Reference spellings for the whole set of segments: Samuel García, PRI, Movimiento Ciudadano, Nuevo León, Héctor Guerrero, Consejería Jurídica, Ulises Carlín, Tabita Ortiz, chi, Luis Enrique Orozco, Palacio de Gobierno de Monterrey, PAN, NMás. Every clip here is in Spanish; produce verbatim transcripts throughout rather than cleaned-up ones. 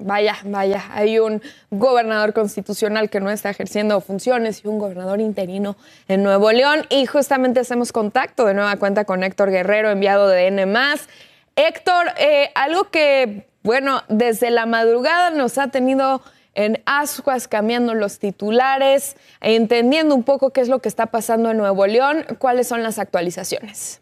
Vaya, vaya, hay un gobernador constitucional que no está ejerciendo funciones y un gobernador interino en Nuevo León. Y justamente hacemos contacto de nueva cuenta con Héctor Guerrero, enviado de N más. Héctor, eh, algo que, bueno, desde la madrugada nos ha tenido en ascuas, cambiando los titulares, entendiendo un poco qué es lo que está pasando en Nuevo León. ¿Cuáles son las actualizaciones?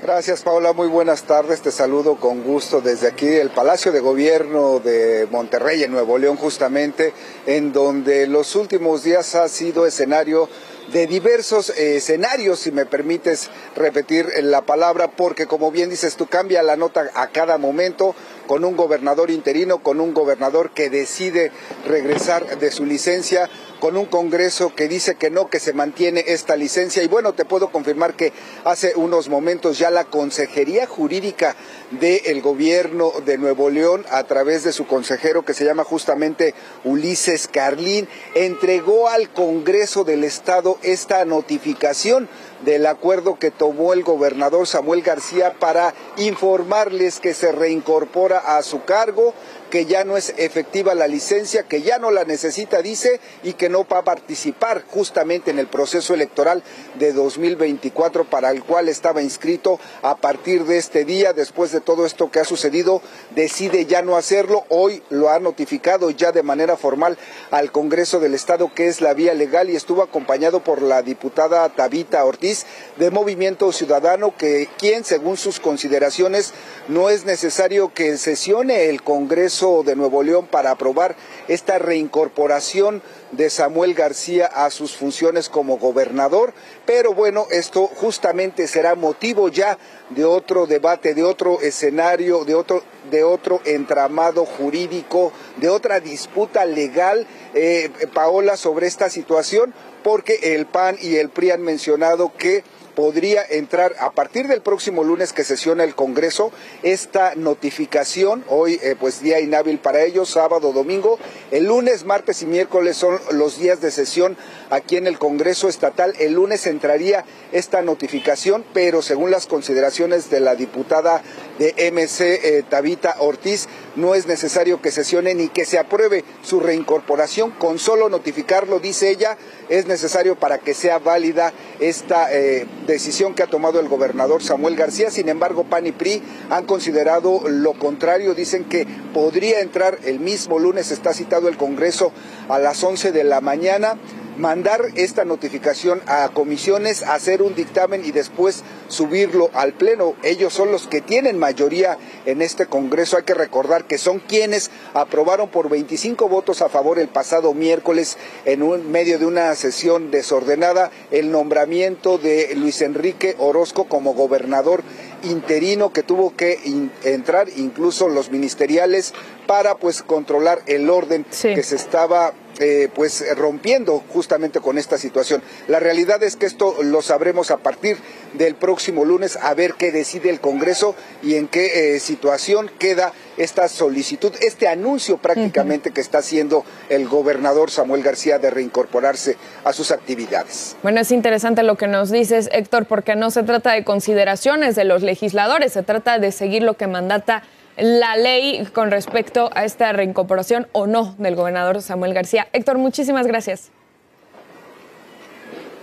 Gracias, Paula. Muy buenas tardes. Te saludo con gusto desde aquí, el Palacio de Gobierno de Monterrey, en Nuevo León, justamente, en donde los últimos días ha sido escenario de diversos eh, escenarios, si me permites repetir la palabra, porque como bien dices tú, cambia la nota a cada momento, con un gobernador interino, con un gobernador que decide regresar de su licencia, con un Congreso que dice que no, que se mantiene esta licencia. Y bueno, te puedo confirmar que hace unos momentos ya la Consejería Jurídica del Gobierno de Nuevo León, a través de su consejero que se llama justamente Ulises Carlín, entregó al Congreso del Estado esta notificación del acuerdo que tomó el gobernador Samuel García para informarles que se reincorpora a su cargo, que ya no es efectiva la licencia, que ya no la necesita, dice, y que no va a participar justamente en el proceso electoral de dos mil veinticuatro, para el cual estaba inscrito. A partir de este día, después de todo esto que ha sucedido, decide ya no hacerlo. Hoy lo ha notificado ya de manera formal al Congreso del Estado, que es la vía legal, y estuvo acompañado por la diputada Tabita Ortiz de Movimiento Ciudadano, que quien, según sus consideraciones, no es necesario que sesione el Congreso de Nuevo León para aprobar esta reincorporación de Samuel García a sus funciones como gobernador. Pero bueno, esto justamente será motivo ya de otro debate, de otro escenario, de otro, de otro entramado jurídico, de otra disputa legal, eh, Paola, sobre esta situación, porque el P A N y el P R I han mencionado que podría entrar a partir del próximo lunes, que sesiona el Congreso, esta notificación. Hoy eh, pues día inhábil para ellos, sábado, domingo. El lunes, martes y miércoles son los días de sesión aquí en el Congreso Estatal. El lunes entraría esta notificación, pero según las consideraciones de la diputada de M C, eh, Tabita Ortiz, no es necesario que sesione ni que se apruebe su reincorporación. Con solo notificarlo, dice ella, es necesario para que sea válida esta eh, decisión que ha tomado el gobernador Samuel García. Sin embargo, P A N y P R I han considerado lo contrario. Dicen que podría entrar el mismo lunes, está citado el Congreso a las once de la mañana, mandar esta notificación a comisiones, hacer un dictamen y después subirlo al Pleno. Ellos son los que tienen mayoría en este Congreso. Hay que recordar que son quienes aprobaron por veinticinco votos a favor el pasado miércoles, en un medio de una sesión desordenada, el nombramiento de Luis Enrique Orozco como gobernador interino, que tuvo que in, entrar incluso los ministeriales para pues controlar el orden sí. que se estaba eh, pues rompiendo justamente con esta situación. La realidad es que esto lo sabremos a partir del próximo lunes, a ver qué decide el Congreso y en qué eh, situación queda esta solicitud, este anuncio prácticamente uh-huh. que está haciendo el gobernador Samuel García de reincorporarse a sus actividades. Bueno, es interesante lo que nos dices, Héctor, porque no se trata de consideraciones de los legisladores, se trata de seguir lo que mandata la ley con respecto a esta reincorporación o no del gobernador Samuel García. Héctor, muchísimas gracias.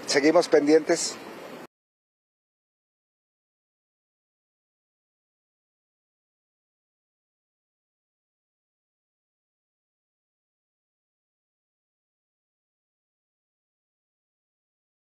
Seguimos pendientes.